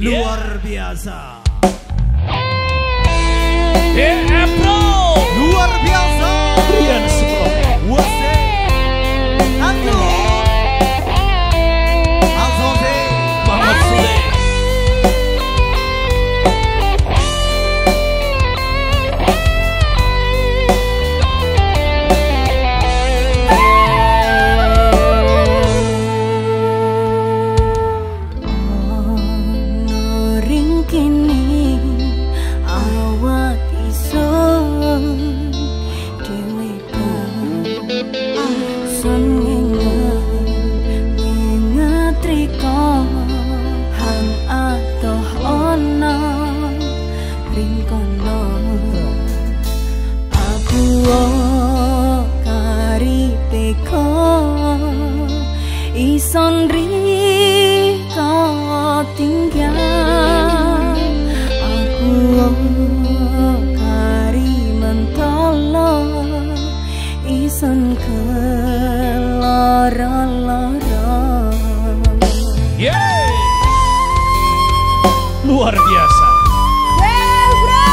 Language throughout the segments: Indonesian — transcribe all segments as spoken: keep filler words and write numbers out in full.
luar biasa. In April luar biasa. Brian Sepro Wase Andrew Alzonte Muhammad Sule. Luar biasa. Well, bro.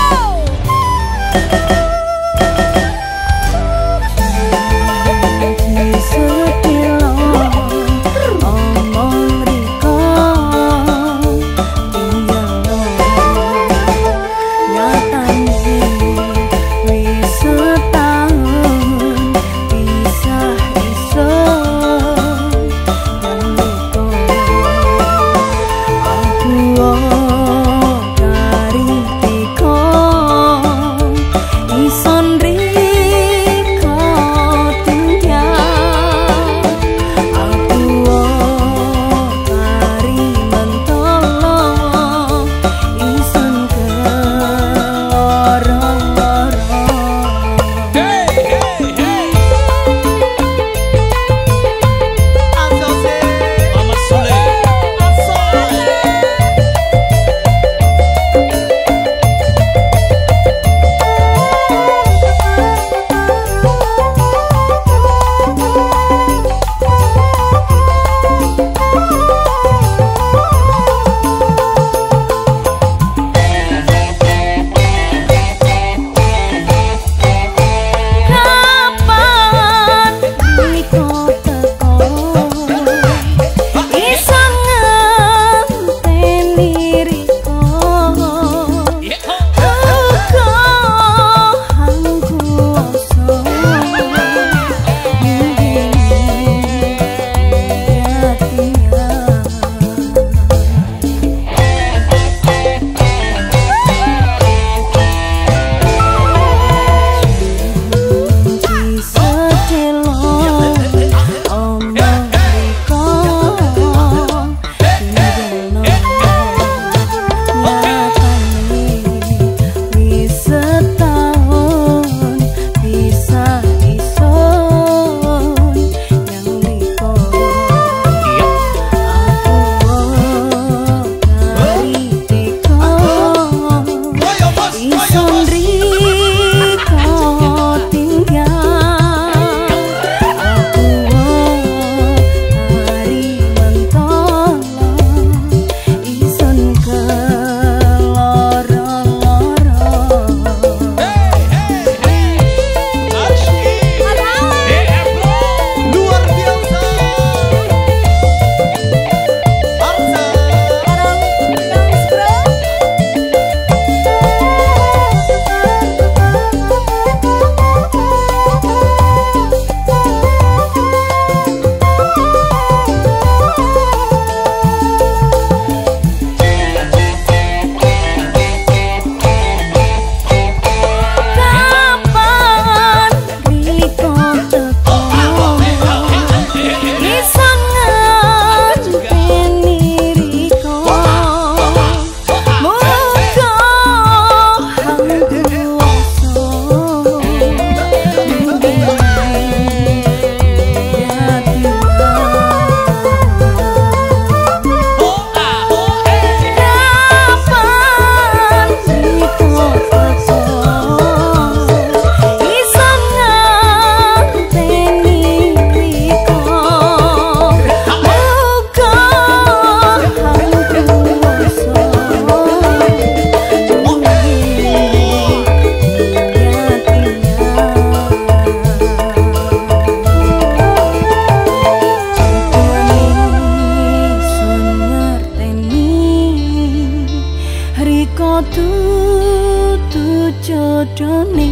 Niko tutu jodone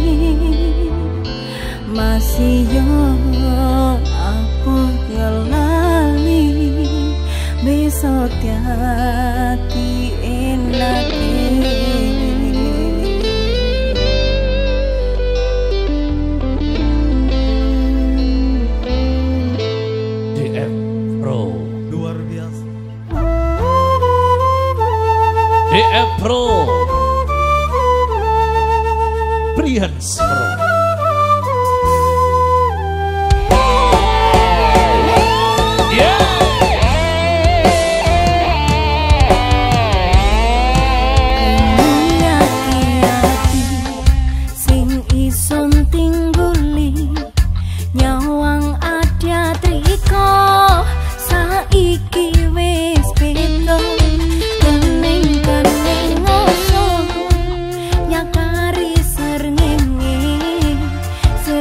masih yo aku ngelali besok hati enak D F Pro luar biasa D F Pro Prians Pro Kening-kening ngosong nyakari serngenge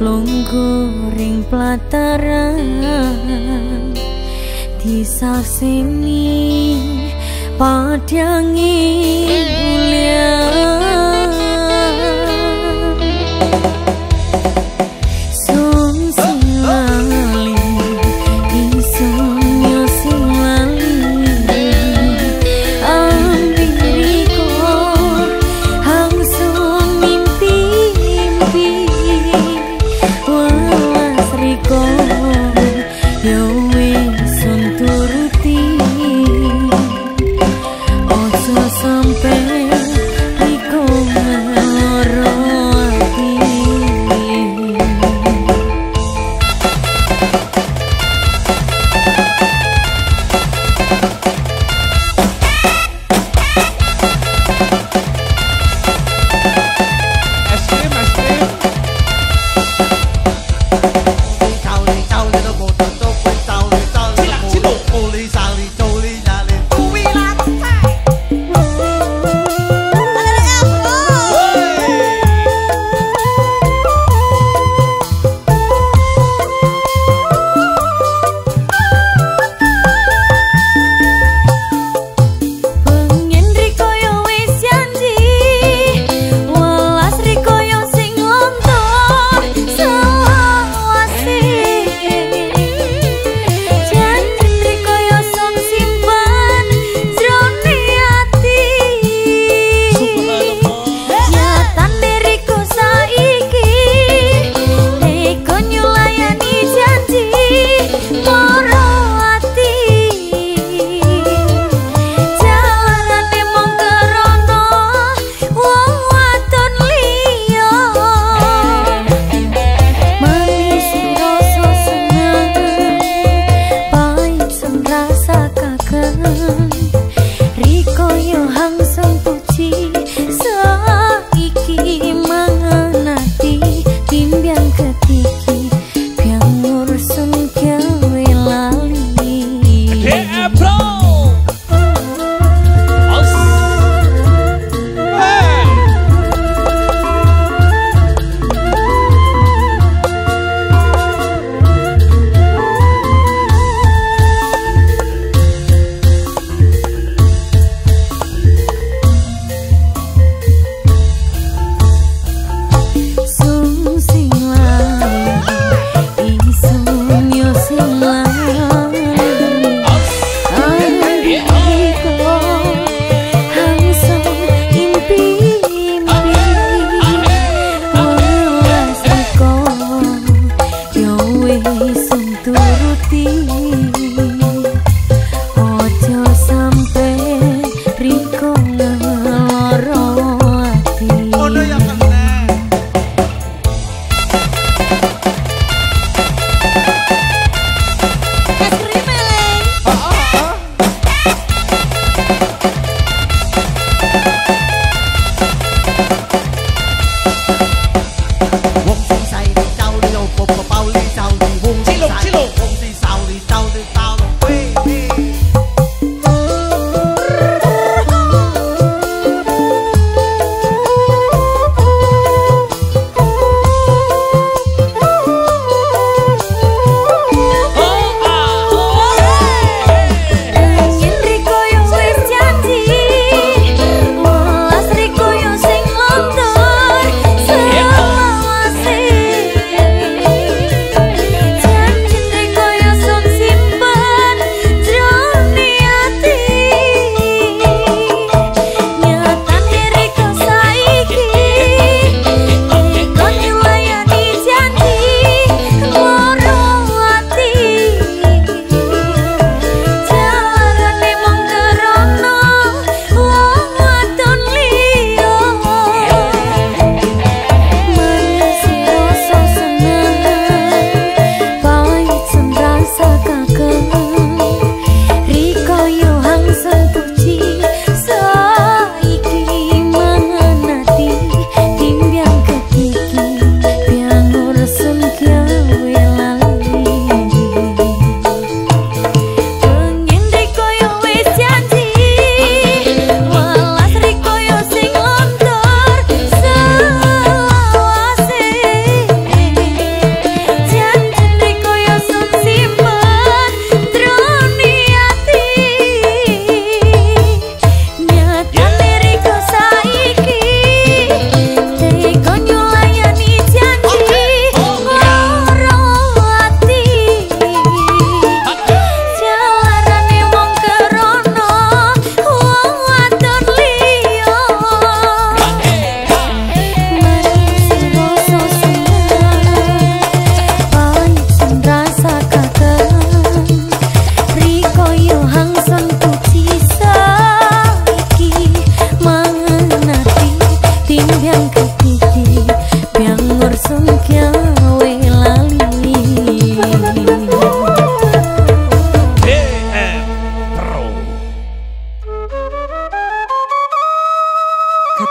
longgo ring plataran disakseni padangi mulia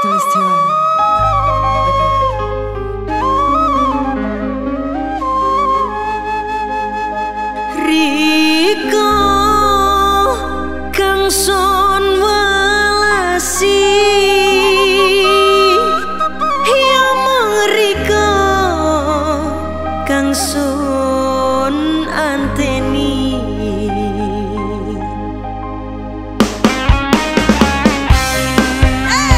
Riko kang son welasi ya mengriko kang son anteni hey.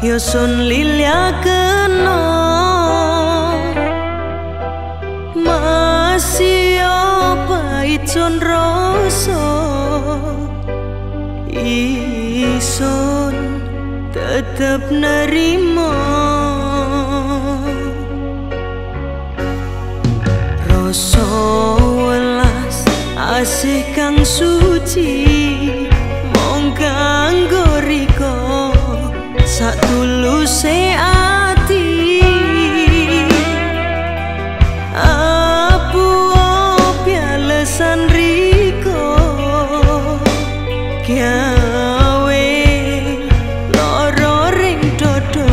Yo son lilia kena masih pait son rasa ison tetap nerima rasa welas asih kang suci mong kang goriko sak tuluse ati apu pialesan riko gawe loro ring dodo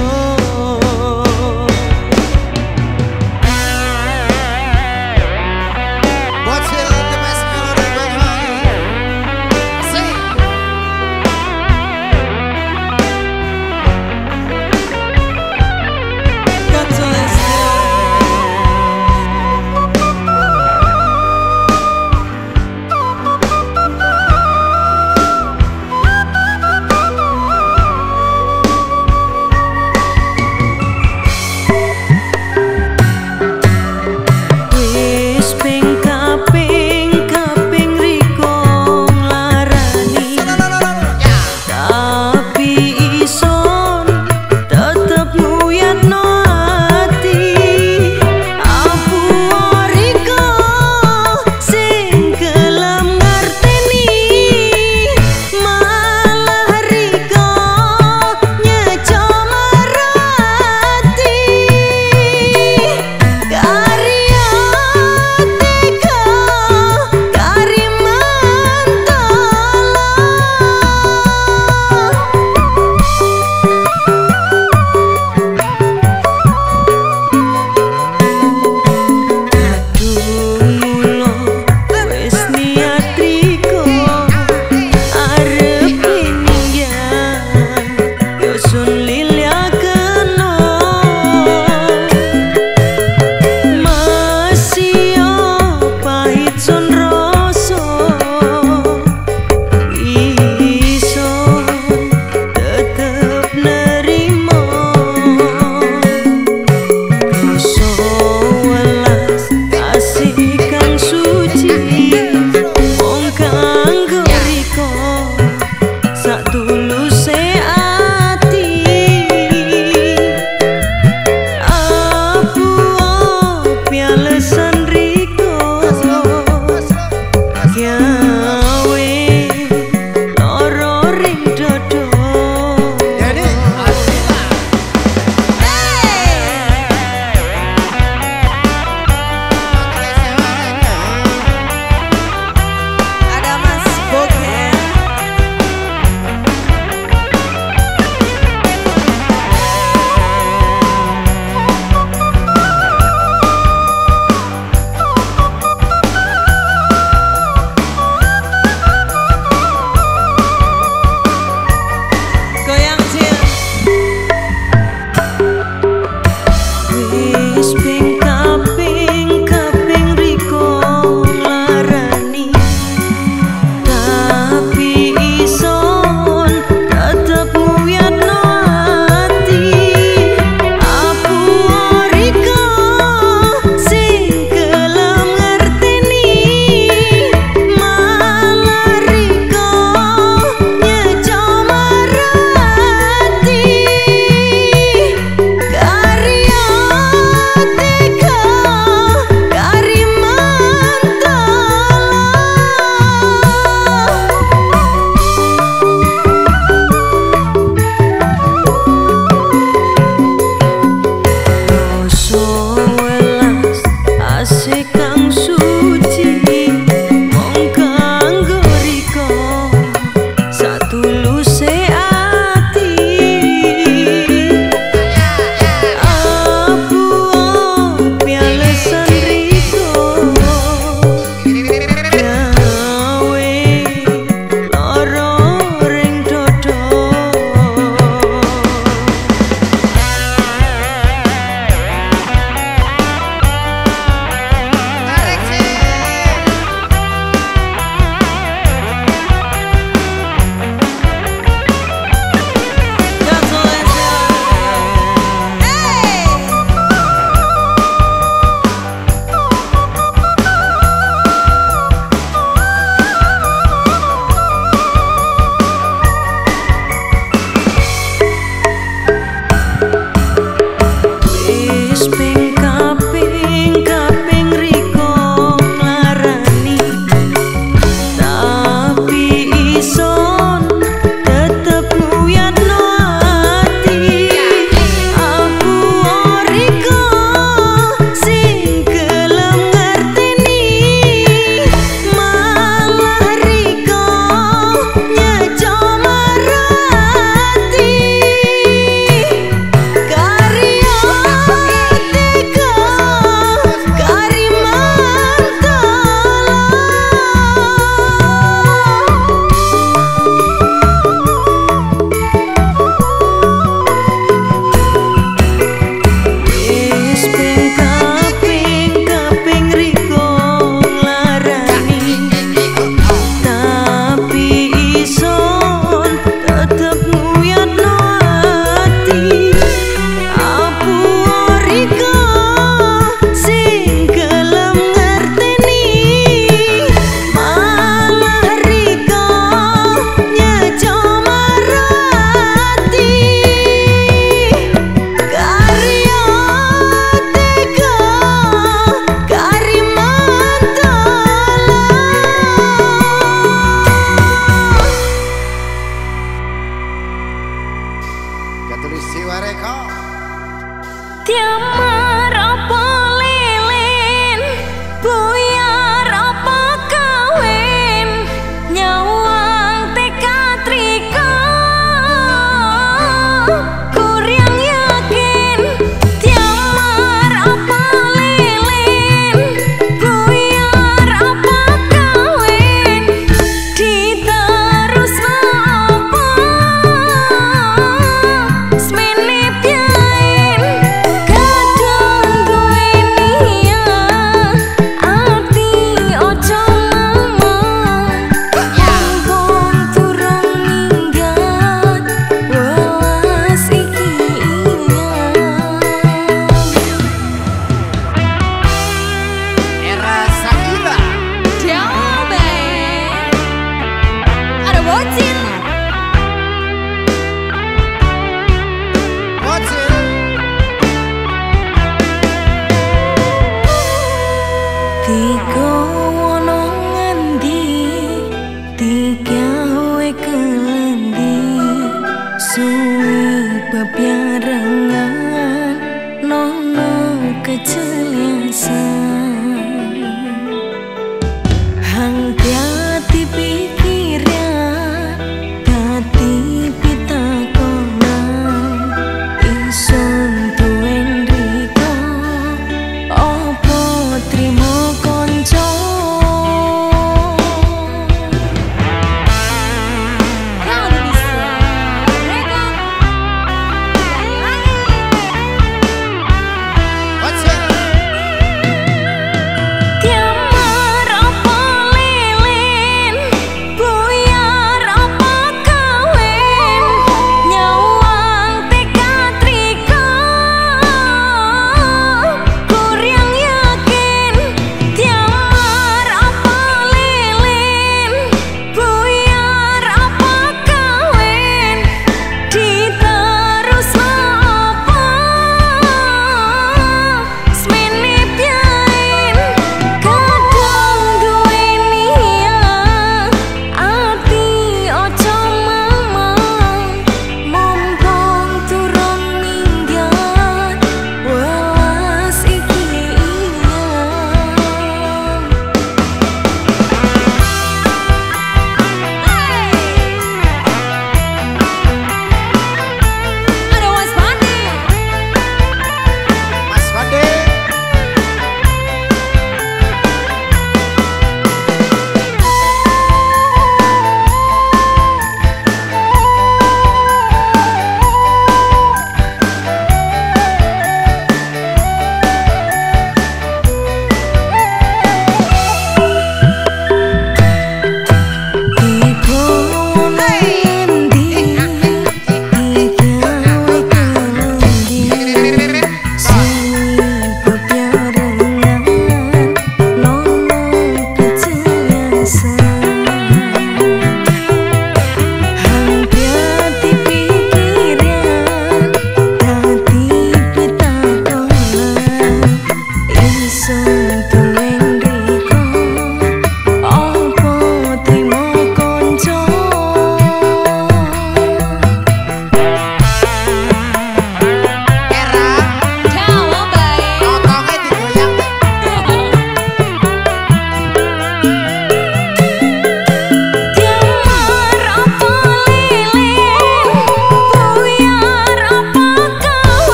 Terus mau apa smin dipilih.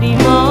Terima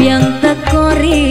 yang tekori.